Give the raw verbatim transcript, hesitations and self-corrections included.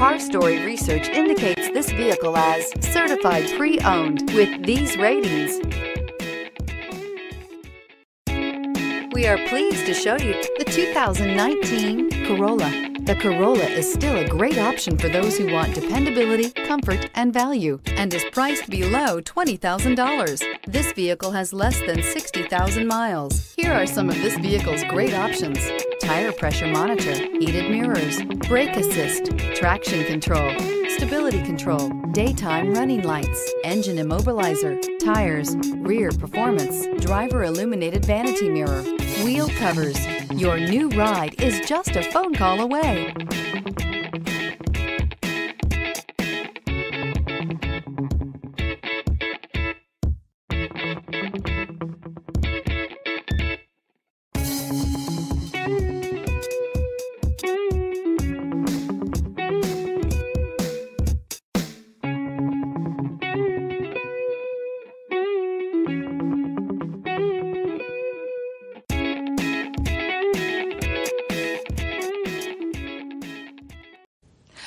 CarStory research indicates this vehicle as certified pre-owned with these ratings. We are pleased to show you the two thousand nineteen Corolla. The Corolla is still a great option for those who want dependability, comfort, and value, and is priced below twenty thousand dollars. This vehicle has less than sixty thousand miles. Here are some of this vehicle's great options: tire pressure monitor, heated mirrors, brake assist, traction control, stability control, daytime running lights, engine immobilizer, tires, rear performance, driver illuminated vanity mirror, wheel covers. Your new ride is just a phone call away.